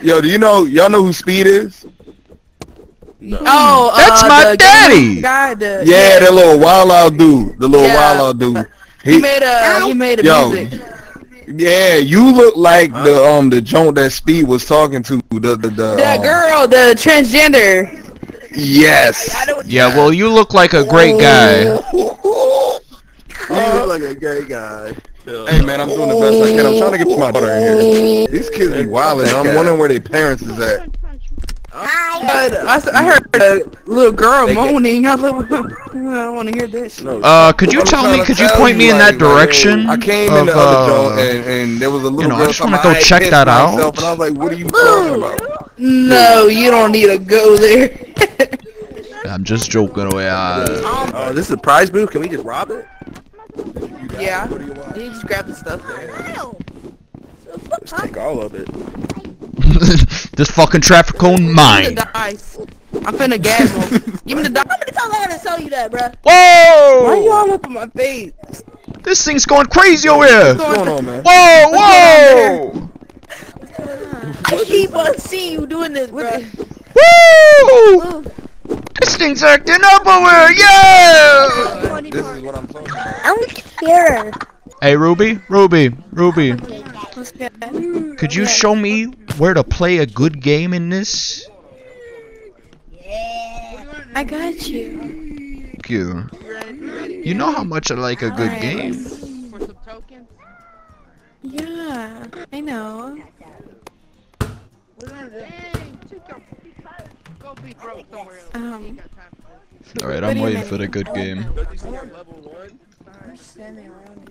Yo, do you know, y'all know who Speed is? No. Oh, that's my daddy. Guy, yeah, that little wild out dude. The little wild out dude. He made a music. Yeah, you look like the joint that Speed was talking to. The girl, the transgender. Yes. Yeah, well, you look like a great guy. You look like a gay guy. Hey man, I'm doing the best I can. I'm trying to get my daughter in here. These kids be wildin'. I'm wondering where their parents is at. I heard a little girl moaning. I don't want to hear this. Could you tell me? Could you point me in that direction? I came in the other door and there was a little girl. I just want to go check that out. And I was like, "What are you talking about?" No, you don't need to go there. I'm just joking away. Oh, this is a prize booth. Can we just rob it? Yeah. You just grab the stuff there. Let's take all of it. This fucking traffic cone mine. I'm finna gas him. Give me the dice. How many times I gotta sell you that, bruh? Whoa! Why are you all up in my face? This thing's going crazy over here. What's going on, man? Whoa! Whoa! I keep on seeing you doing this, bruh. Woo! This thing's acting up over here. Yeah! This is what I'm talking about. I'm scared. Hey, Ruby. Could you show me where to play a good game in this? Yeah. I got you. Thank you. You know how much I like a good game. For some tokens? Yeah, I know. Alright, I'm waiting for the good game.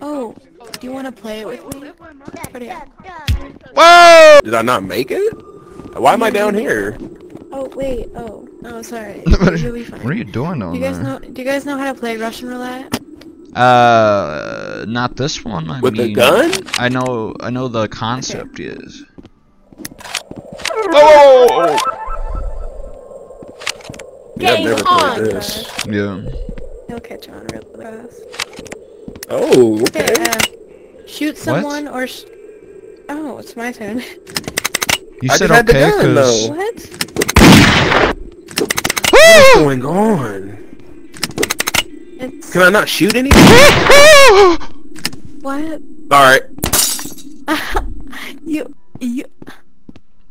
Oh, do you want to play it with me? Whoa! Did I not make it? Why am I down here? Oh, wait. Oh, sorry. What are you doing on there? Do you guys know how to play Russian roulette? Not this one. I mean, the gun? I know the concept is. Oh! Yeah, I've never played this. Yeah. He'll catch on real fast. Oh, okay. Shoot someone or... Oh, it's my turn. You said okay, because... What? What's going on? It's... Can I not shoot anything? What? Alright. You...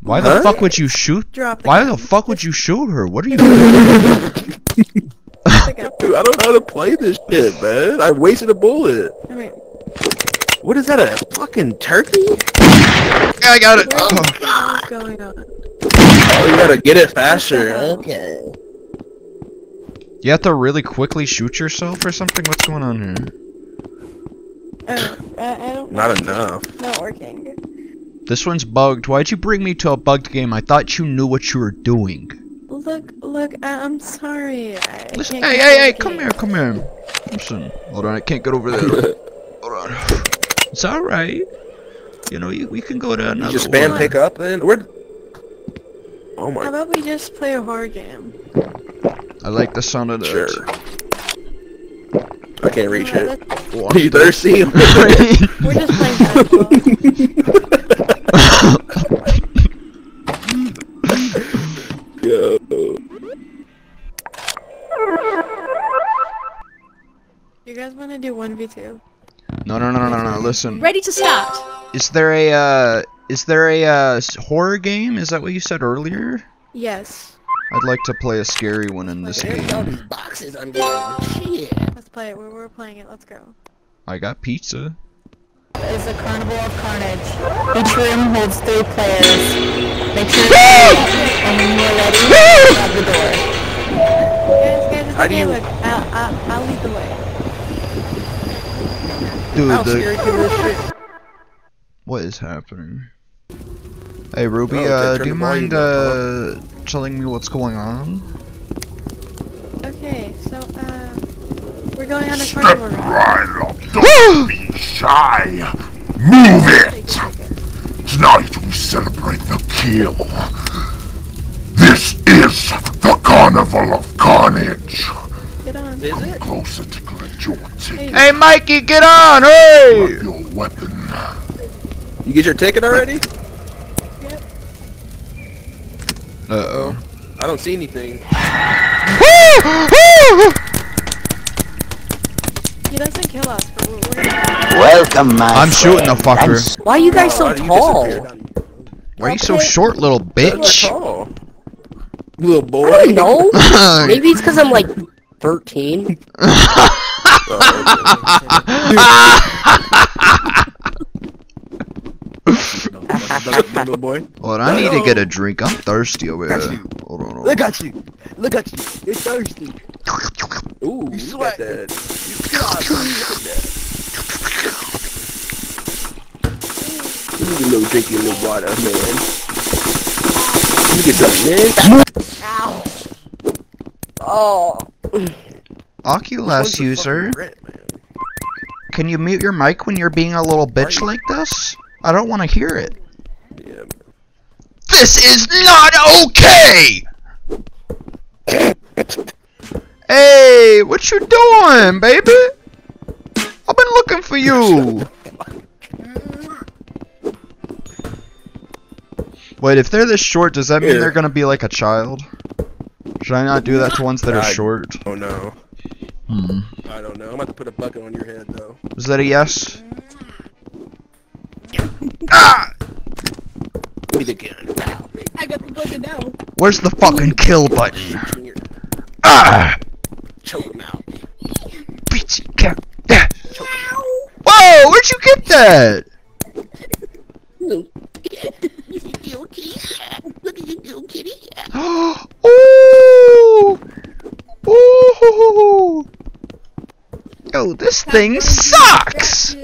Why the fuck would you shoot? Why the fuck would you shoot her? What are you doing? Dude, I don't know how to play this shit, man. I wasted a bullet. Right. What is that, a fucking turkey? I got it. What's going on? Oh, you gotta get it faster. Okay. You have to really quickly shoot yourself or something? What's going on here? I don't know. Not enough. Not working. This one's bugged. Why'd you bring me to a bugged game? I thought you knew what you were doing. Look, I'm sorry. Listen, hey, come here. Listen, hold on, I can't get over there. Hold on. It's alright. You know, we can go to another one. Just spam pick up then? Where? Oh my. How about we just play a horror game? I like the sound of this. Sure. I can't reach it. Are you thirsty? We're just playing basketball. Yo. You guys want to do 1v2? No, listen. Ready to start. Is there a horror game? Is that what you said earlier? Yes. I'd like to play a scary one in this game. There's all these boxes I'm getting. Let's play it. We're playing it. Let's go. I got pizza. It's a carnival of carnage. Each room holds 3 players. Make sure you and when you're ready, grab the door. Guys, look. I'll lead the way. Dude, what is happening? Hey Ruby, do you mind telling me what's going on? Okay, so we're going on a carnival ride. Don't be shy. Move it. Tonight we celebrate the kill. This is the carnival of carnage. Get on. Is it? Closer to collect your ticket. Hey Mikey, get on! Hey! Your weapon. You get your ticket already? Yep. Uh-oh. I don't see anything. He doesn't kill us, but we're welcome, my I'm friend. Shooting the fucker. Why are you guys so tall? Why are you so short, little bitch? Little boy. I don't know. Maybe it's because I'm like 13. Little boy. Well, I need to get a drink. I'm thirsty over here. Hold on, hold on. Look at you. Look at you. You're thirsty. Ooh, you sweat. Look at that. You need a little drink, you little water, man. You get something, man. Ow. Oh. Oculus user. Can you mute your mic when you're being a little bitch like this? I don't want to hear it. Yeah. This is not okay! Hey, what you doing, baby? I've been looking for you. Wait, if they're this short, does that mean they're gonna be like a child? Should I not do that to ones that are short? Oh no. Hmm. I don't know. I'm about to put a bucket on your head, though. Is that a yes? Ah! I got the bucket now. Where's the fucking kill button? Ah! Choke him out. Bitch, choke him out. Whoa! Where'd you get that? Look at you go, kitty. Ooh! Ooh! Yo, this thing sucks.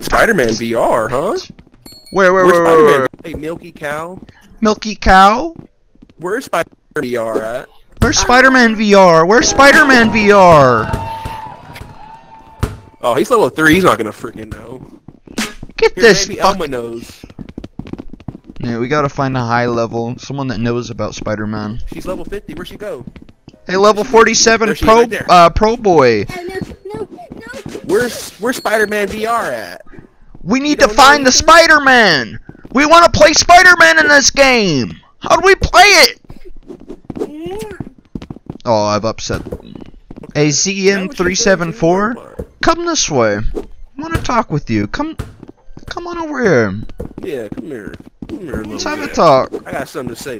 Spider-Man VR, huh? Where? Hey, Milky Cow? Milky Cow? Where's Spider-Man VR at? Where's Spider-Man VR? Where's Spider-Man VR? Oh, he's level 3, he's not gonna freaking know. Get here, this fucking nose. Yeah, we gotta find a high level, someone that knows about Spider-Man. She's level 50, where'd she go? Hey, level 47 pro, right pro boy. No. Where's Spider-Man VR at? We need to find the Spider-Man! We want to play Spider-Man in this game! How do we play it? Oh, I've upset. Hey, ZM374, come this way. I want to talk with you. Come on over here. Yeah, come here. Come here. Let's have a talk. I got something to say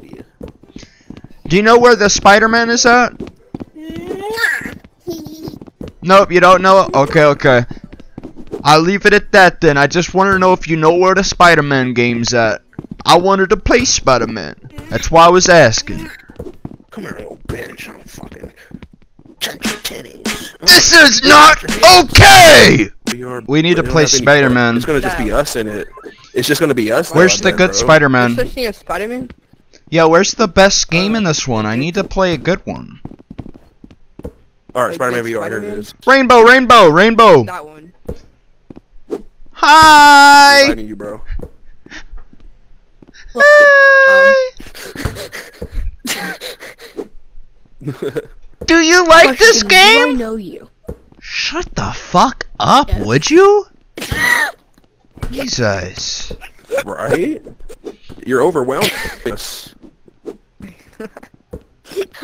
to you. Do you know where the Spider-Man is at? Nope, you don't know? Okay. I'll leave it at that then. I just wanted to know if you know where the Spider-Man game's at. I wanted to play Spider-Man. That's why I was asking. Come here, little bitch. I'm fucking... Check your titties. This is not okay! We need to play Spider-Man. It's gonna just be us in it. It's just gonna be us. Where's the good Spider-Man? Yeah, where's the best game in this one? I need to play a good one. Alright, Spider-Man VR, here it is. Rainbow! That one. Hi! I'm liking you, bro. Hi! Do you like this game? I know you. Shut the fuck up, would you? Jesus. Right? You're overwhelmed.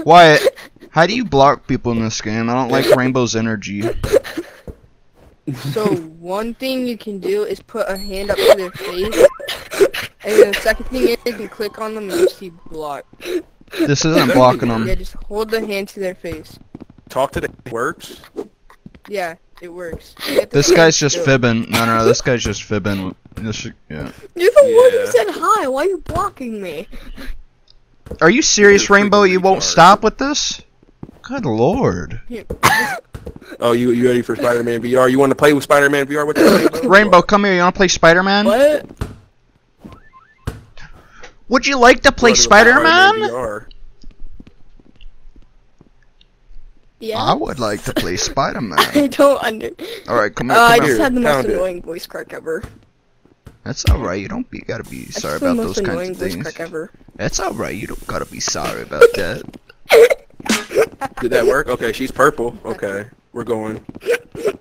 Wyatt, how do you block people in this game? I don't like Rainbow's energy. So, one thing you can do is put a hand up to their face, and then the second thing is you can click on them and you see block. This isn't blocking them. Yeah, just hold the hand to their face. Talk to them. It works? Yeah, it works. This guy's just fibbing. No, this guy's just fibbing. Yeah. You're the one who said hi, why are you blocking me? Are you serious, Rainbow? You won't stop with this? Good lord. Oh, you ready for Spider-Man VR? You want to play with Spider-Man VR? With Rainbow? Rainbow, come here. You want to play Spider-Man? What? Would you like to play Spider-Man? Yeah. I would like to play Spider-Man. I don't Alright, come here. I just had the most annoying voice crack ever. That's alright, you don't gotta be sorry about those kinds of things. That's alright, you don't gotta be sorry about that. Did that work? Okay, she's purple. Okay, we're going. Wait,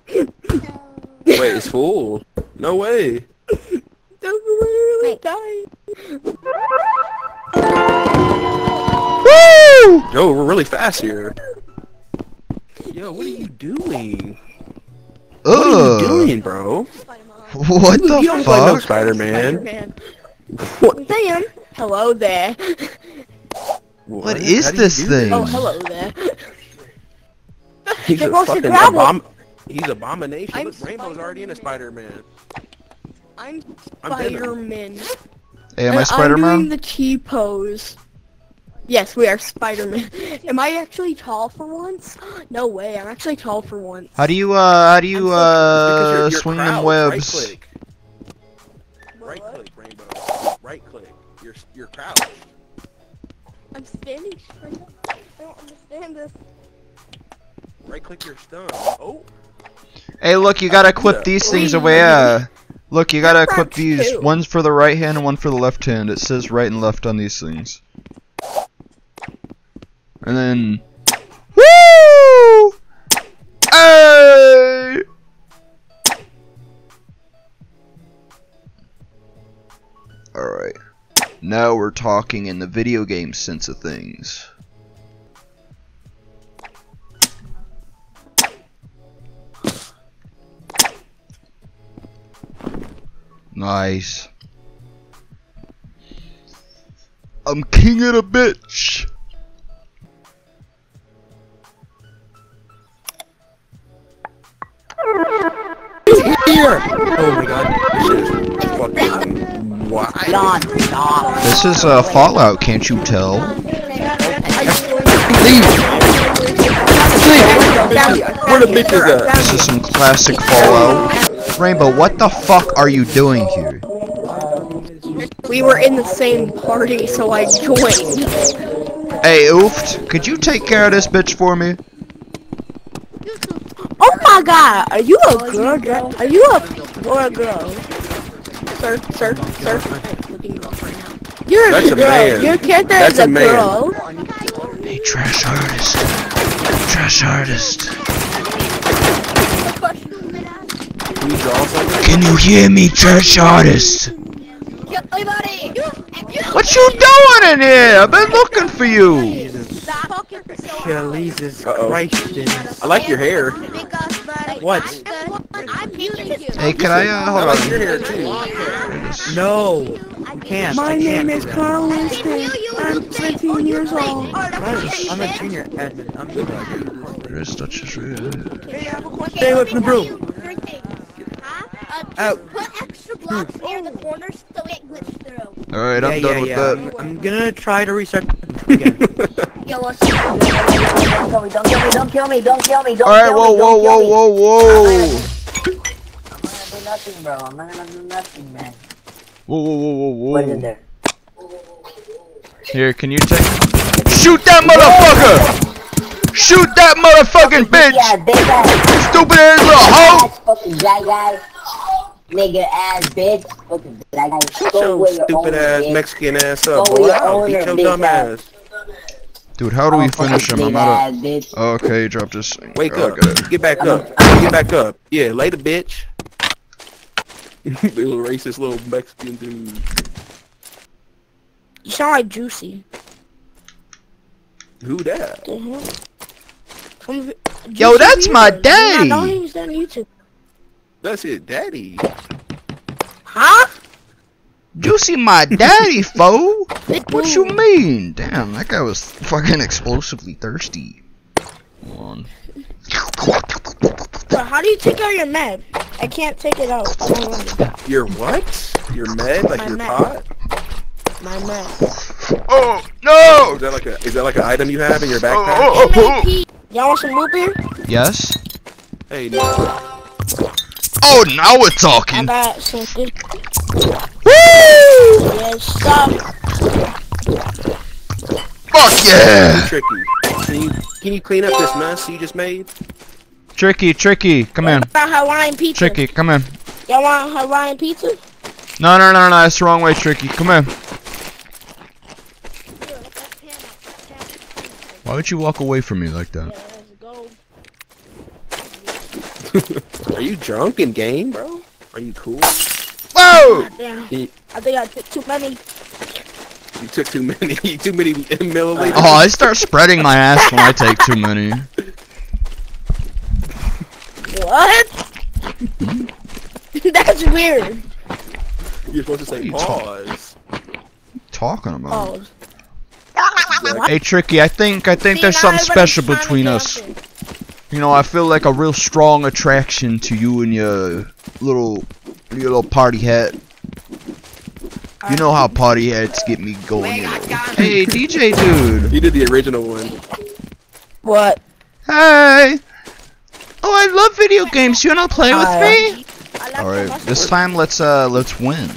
it's full. No way. Wait. Woo! Yo, we're really fast here. Yo, what are you doing? What are you doing, bro? What the fuck? You don't play no Spider-Man. What? Sam, hello there. What is this thing? Oh, hello there. He's a fucking abomination. Look, Rainbow's already in a Spider-Man. I'm Spider-Man. Hey, am I Spider-Man? I'm doing the T-pose. Yes, we are Spider-Man. Am I actually tall for once? No way, I'm actually tall for once. How do you swing them webs? Right click, Rainbow. Right click. You're crouched. I'm standing straight up. I don't understand this. Right click your thumb. Oh. Hey, look, you gotta clip these things away. Look, you gotta clip these. One's for the right hand and one for the left hand. It says right and left on these things. And then, woo! Hey! All right, now we're talking in the video game sense of things. Nice. I'm king of the bitch. Here. Oh my god, this is fucking wild. This is Fallout, can't you tell? Leave! This is some classic Fallout. Rainbow, what the fuck are you doing here? We were in the same party, so I joined. Hey, Oofed, could you take care of this bitch for me? Oh my god, are you a girl? Are you a or a girl? Sir. You're a girl. Your character is a girl. Hey, trash artist. Trash artist. Can you hear me, trash artist? What you doing in here? I've been looking for you. Jesus Christ. I like your hair. What? Hey, can I, hold on. No, I can't. My name is Carl Winston. I'm 13 years old. I'm a junior admin. I'm good. Stay with the broom. Put extra blocks near the corners so it glitches through. Alright, I'm done with that. I'm gonna try to reset again. Alright, whoa. I'm not gonna do nothing, bro. I'm not gonna do nothing, man. Whoa. What is in there? Here, can you take... Shoot that motherfucker! Shoot that motherfucking bitch! Stupid ass little hoe! Fucking black guy. Nigga ass bitch. Fucking black guy. Shut your stupid ass Mexican ass up. Wow, beat your dumb ass. Dude, how do we finish him? I'm out of... Okay, drop this thing. Wake up. Get back up. Get back up. Yeah, later, bitch. Little racist little Mexican dude. You sound like Juicy. Who that? Yo, that's my daddy! No, he's done YouTube. That's his daddy. Huh? Juicy my daddy, foe! What you mean? Damn, that guy was fucking explosively thirsty. Hold on. But how do you take out your med? I can't take it out. Your what? Your med? Like your pot? My med. Oh, no! Is that like a, is that like an item you have in your backpack? Y'all want some root beer? Yes. Hey, no. Oh, now we're talking! I got something. Woo! Yeah, stop. Fuck yeah! Tricky, can you clean up this mess you just made? Tricky, come in. Hawaiian pizza. Tricky, come in. Y'all want Hawaiian pizza? No, it's the wrong way, Tricky. Come in. Why would you walk away from me like that? Are you drunk in game, bro? Are you cool? Whoa! Damn. I think I took too many. You took too many. Too many milliliters. Oh, I start spreading my ass when I take too many. What? That's weird. You're supposed to say pause. Talking about. Pause. Hey, Tricky. I think there's something special between us. You know, I feel like a real strong attraction to you and your little party hat. You know how party hats get me going. Hey, DJ dude. You did the original one. What? Hey. Oh, I love video games. You wanna play with me? All right, this time let's win.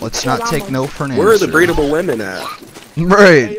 Let's not take no for an answer. Where are the breedable women at? Right.